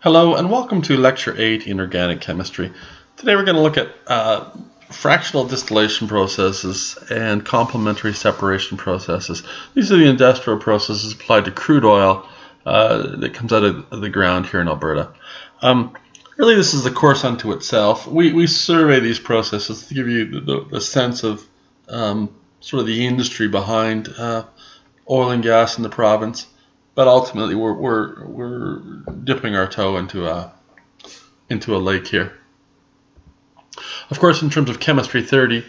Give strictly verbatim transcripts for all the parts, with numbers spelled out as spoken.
Hello and welcome to Lecture eight in Organic Chemistry. Today we're going to look at uh, fractional distillation processes and complementary separation processes. These are the industrial processes applied to crude oil uh, that comes out of the ground here in Alberta. Um, really this is the course unto itself. We, we survey these processes to give you the, the sense of um, sort of the industry behind uh, oil and gas in the province. But ultimately, we're we're we're dipping our toe into a into a lake here. Of course, in terms of Chemistry thirty,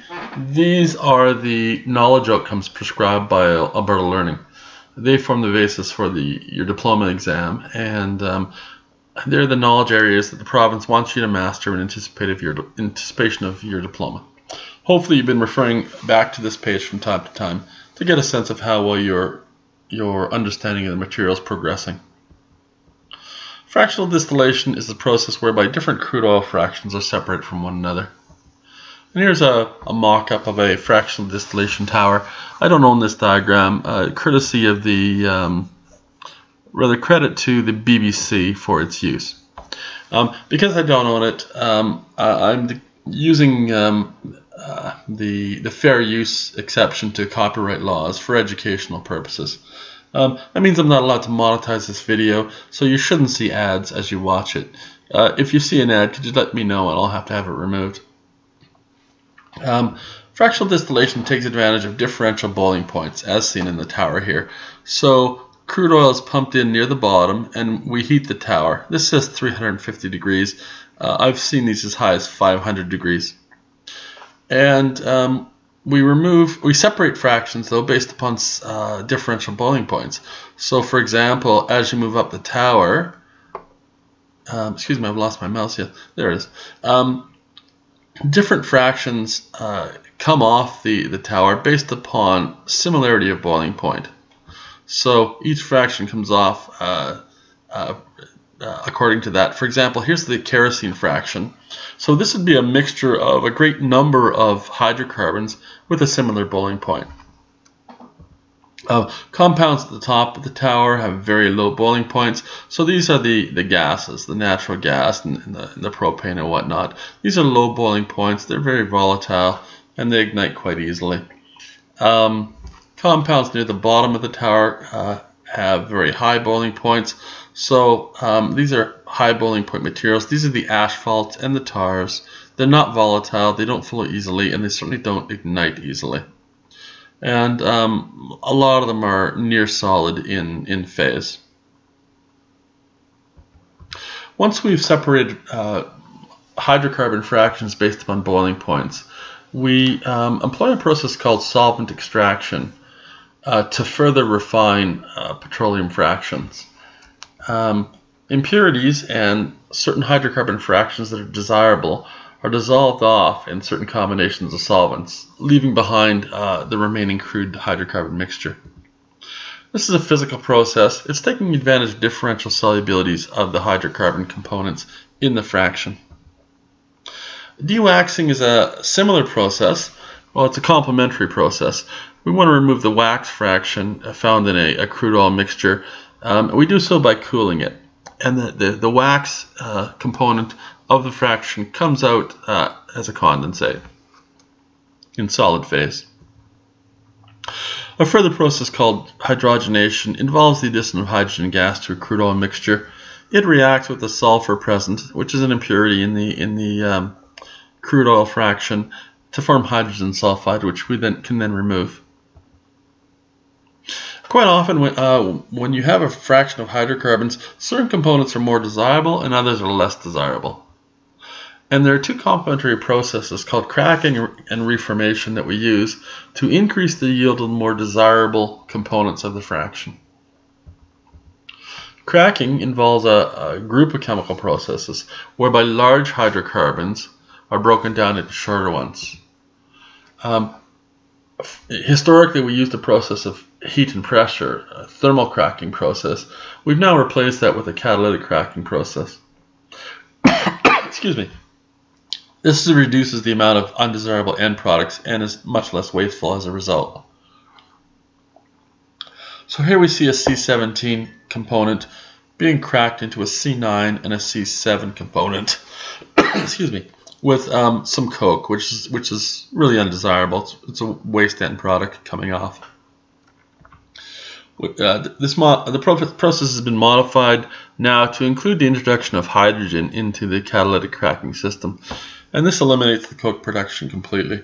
these are the knowledge outcomes prescribed by Alberta Learning. They form the basis for the your diploma exam, and um, they're the knowledge areas that the province wants you to master in anticipation of your anticipation of your diploma. Hopefully, you've been referring back to this page from time to time to get a sense of how well you're. your understanding of the materials progressing. Fractional distillation is the process whereby different crude oil fractions are separated from one another. And here's a, a mock-up of a fractional distillation tower. I don't own this diagram, uh, courtesy of the, um, rather credit to the B B C for its use. Um, because I don't own it, um, I, I'm the, using um, Uh, the the fair use exception to copyright laws for educational purposes. Um, that means I'm not allowed to monetize this video, so you shouldn't see ads as you watch it. Uh, if you see an ad, could you let me know and I'll have to have it removed. Um, fractional distillation takes advantage of differential boiling points as seen in the tower here. So crude oil is pumped in near the bottom and we heat the tower. This says three hundred fifty degrees. Uh, I've seen these as high as five hundred degrees. And um, we remove, we separate fractions though based upon uh, differential boiling points. So, for example, as you move up the tower, um, excuse me, I've lost my mouse. Yeah, there it is. Um, different fractions uh, come off the the tower based upon similarity of boiling point. So each fraction comes off uh, uh, Uh, according to that. For example, here's the kerosene fraction. So this would be a mixture of a great number of hydrocarbons with a similar boiling point. Uh, compounds at the top of the tower have very low boiling points. So these are the, the gases, the natural gas and, and, the, and the propane and whatnot. These are low boiling points. They're very volatile and they ignite quite easily. Um, compounds near the bottom of the tower uh, have very high boiling points. So um, these are high boiling point materials. These are the asphalts and the tars. They're not volatile, they don't flow easily, and they certainly don't ignite easily. And um, a lot of them are near solid in, in phase. Once we've separated uh, hydrocarbon fractions based upon boiling points, we um, employ a process called solvent extraction uh, to further refine uh, petroleum fractions. Um, impurities and certain hydrocarbon fractions that are desirable are dissolved off in certain combinations of solvents, leaving behind uh, the remaining crude hydrocarbon mixture. This is a physical process. It's taking advantage of differential solubilities of the hydrocarbon components in the fraction. Dewaxing is a similar process. Well, it's a complementary process. We want to remove the wax fraction found in a, a crude oil mixture. Um, we do so by cooling it, and the, the, the wax uh, component of the fraction comes out uh, as a condensate in solid phase. A further process called hydrogenation involves the addition of hydrogen gas to a crude oil mixture. It reacts with the sulfur present, which is an impurity in the, in the um, crude oil fraction, to form hydrogen sulfide, which we then can then remove. Quite often, when, uh, when you have a fraction of hydrocarbons, certain components are more desirable and others are less desirable. And there are two complementary processes called cracking and reformation that we use to increase the yield of the more desirable components of the fraction. Cracking involves a, a group of chemical processes whereby large hydrocarbons are broken down into shorter ones. Um, Historically, we used the process of heat and pressure, a thermal cracking process. We've now replaced that with a catalytic cracking process. Excuse me. This reduces the amount of undesirable end products and is much less wasteful as a result. So here we see a C seventeen component being cracked into a C nine and a C seven component, excuse me, with um, some coke, which is which is really undesirable. It's, it's a waste end product coming off. Uh, this mo the process has been modified now to include the introduction of hydrogen into the catalytic cracking system, and this eliminates the coke production completely.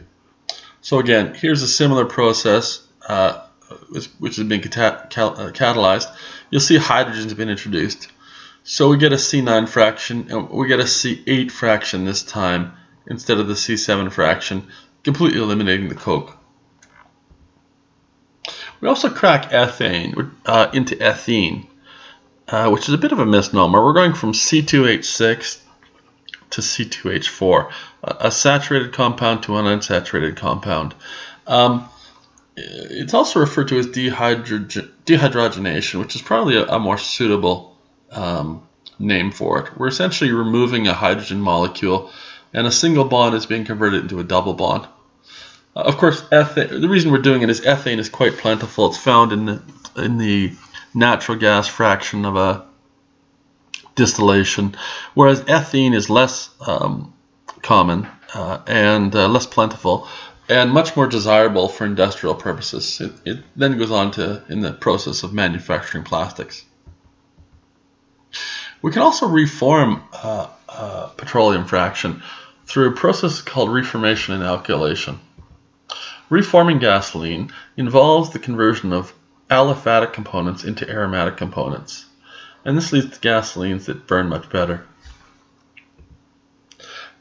So again, here's a similar process uh, which, which has been cata cal uh, catalyzed. You'll see hydrogen has been introduced. So we get a C nine fraction, and we get a C eight fraction this time instead of the C seven fraction, completely eliminating the coke. We also crack ethane uh, into ethene, uh, which is a bit of a misnomer. We're going from C two H six to C two H four, a saturated compound to an unsaturated compound. Um, it's also referred to as dehydrogen, dehydrogenation, which is probably a, a more suitable um, name for it. We're essentially removing a hydrogen molecule, and a single bond is being converted into a double bond. Of course, ethane, the reason we're doing it is ethane is quite plentiful. It's found in the, in the natural gas fraction of a distillation, whereas ethene is less um, common uh, and uh, less plentiful and much more desirable for industrial purposes. It, it then goes on to in the process of manufacturing plastics. We can also reform uh, uh, petroleum fraction through a process called reformation and alkylation. Reforming gasoline involves the conversion of aliphatic components into aromatic components, and this leads to gasolines that burn much better.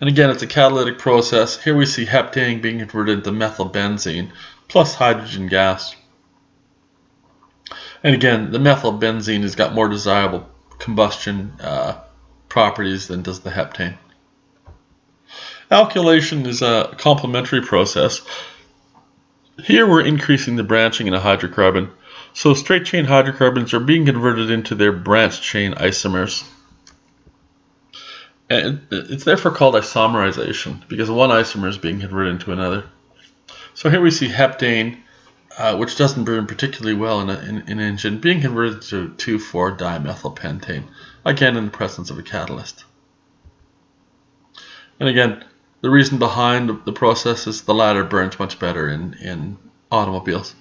And again, it's a catalytic process. Here we see heptane being converted into methylbenzene plus hydrogen gas. And again, the methylbenzene has got more desirable combustion uh, properties than does the heptane. Alkylation is a complementary process. Here we're increasing the branching in a hydrocarbon, so straight chain hydrocarbons are being converted into their branch chain isomers. And it's therefore called isomerization, because one isomer is being converted into another. So here we see heptane, uh, which doesn't burn particularly well in an engine, being converted to two four dimethylpentane, again in the presence of a catalyst. And again, the reason behind the process is the latter burns much better in, in automobiles.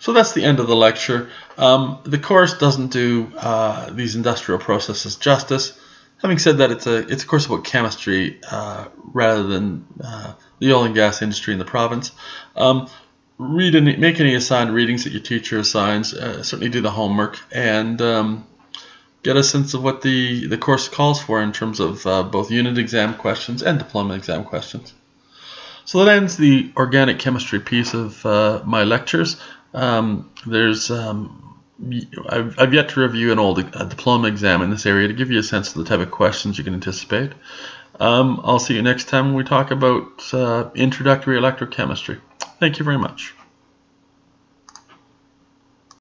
So that's the end of the lecture. Um, the course doesn't do uh, these industrial processes justice. Having said that, it's a, it's a course about chemistry uh, rather than uh, the oil and gas industry in the province. Um, read any, make any assigned readings that your teacher assigns. Uh, certainly do the homework and um, get a sense of what the, the course calls for in terms of uh, both unit exam questions and diploma exam questions. So that ends the organic chemistry piece of uh, my lectures. Um, there's um, I've, I've yet to review an old uh, diploma exam in this area to give you a sense of the type of questions you can anticipate. Um, I'll see you next time when we talk about uh, introductory electrochemistry. Thank you very much.